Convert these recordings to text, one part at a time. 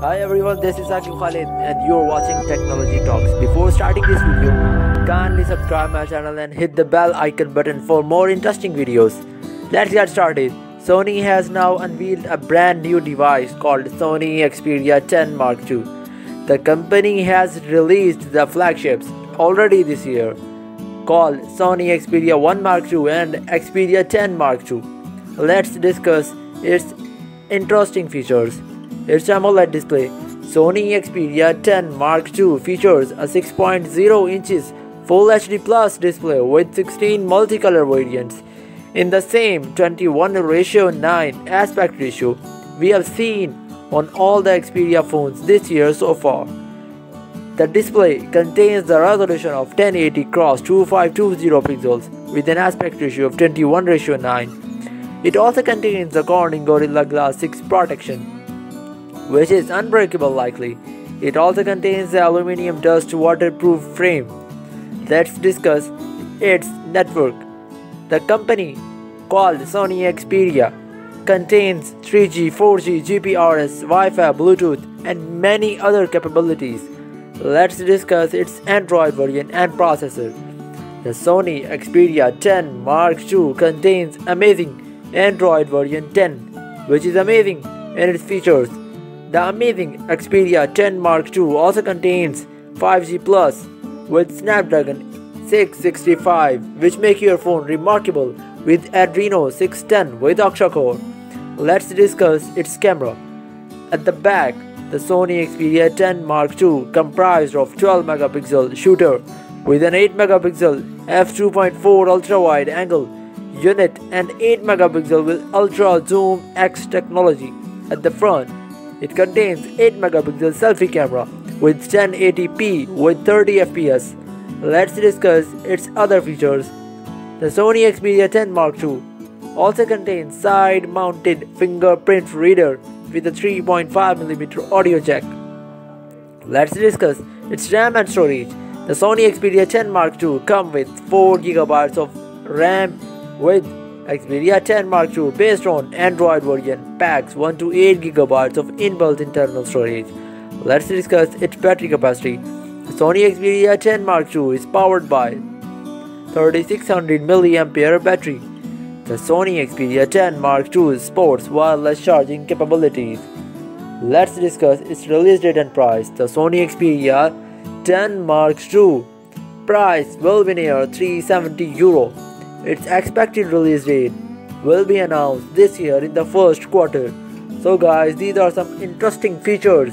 Hi everyone, this is Akhil Khalid and you're watching Technology Talks. Before starting this video, kindly subscribe my channel and hit the bell icon button for more interesting videos. Let's get started. Sony has now unveiled a brand new device called Sony Xperia 10 Mark II. The company has released the flagships already this year called Sony Xperia 1 Mark II and Xperia 10 Mark II. Let's discuss its interesting features. Its AMOLED display. Sony Xperia 10 Mark II features a 6.0 inches Full HD Plus display with 16 multicolor variants in the same 21:9 aspect ratio we have seen on all the Xperia phones this year so far. The display contains the resolution of 1080x2520 pixels with an aspect ratio of 21:9. It also contains the Corning Gorilla Glass 6 protection, which is unbreakable likely. It also contains the aluminium dust waterproof frame. Let's discuss its network. The company called Sony Xperia contains 3G, 4G, GPRS, Wi-Fi, Bluetooth and many other capabilities. Let's discuss its Android variant and processor. The Sony Xperia 10 Mark II contains amazing Android variant 10, which is amazing in its features. The amazing Xperia 10 Mark II also contains 5G Plus with Snapdragon 665, which make your phone remarkable with Adreno 610 with octa-core. Let's discuss its camera. At the back, the Sony Xperia 10 Mark II comprised of 12-megapixel shooter with an 8-megapixel f2.4 ultra-wide angle unit and 8-megapixel with ultra zoom X technology. At the front, it contains 8-megapixel selfie camera with 1080p with 30 fps. Let's discuss its other features. The Sony Xperia 10 Mark II also contains side-mounted fingerprint reader with a 3.5mm audio jack. Let's discuss its RAM and storage. The Sony Xperia 10 Mark II comes with 4GB of RAM with Xperia 10 Mark II based on Android version packs 1 to 8GB of inbuilt internal storage. Let's discuss its battery capacity. The Sony Xperia 10 Mark II is powered by 3600 mAh battery. The Sony Xperia 10 Mark II sports wireless charging capabilities. Let's discuss its release date and price. The Sony Xperia 10 Mark II price will be near €370. Its expected release date will be announced this year in the first quarter. So guys, these are some interesting features,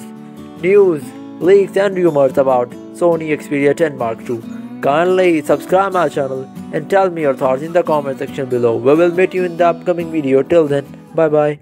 news, leaks and rumors about Sony Xperia 10 Mark II. Kindly subscribe my channel and tell me your thoughts in the comment section below. We will meet you in the upcoming video. Till then, bye bye.